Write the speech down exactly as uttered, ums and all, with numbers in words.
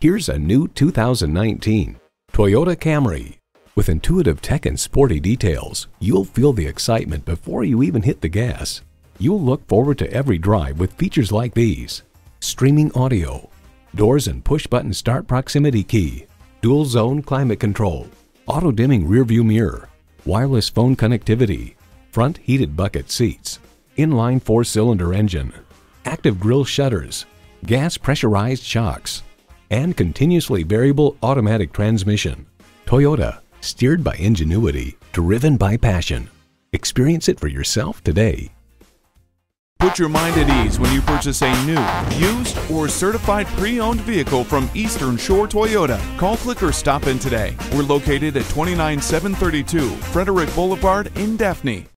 Here's a new two thousand nineteen Toyota Camry. With intuitive tech and sporty details, you'll feel the excitement before you even hit the gas. You'll look forward to every drive with features like these: streaming audio, doors and push-button start proximity key, dual zone climate control, auto-dimming rearview mirror, wireless phone connectivity, front heated bucket seats, inline four-cylinder engine, active grille shutters, gas pressurized shocks, and continuously variable automatic transmission. Toyota. Steered by ingenuity, driven by passion. Experience it for yourself today. Put your mind at ease when you purchase a new, used, or certified pre-owned vehicle from Eastern Shore Toyota. Call, click, or stop in today. We're located at twenty-nine seven thirty-two Fredrick Boulevard in Daphne.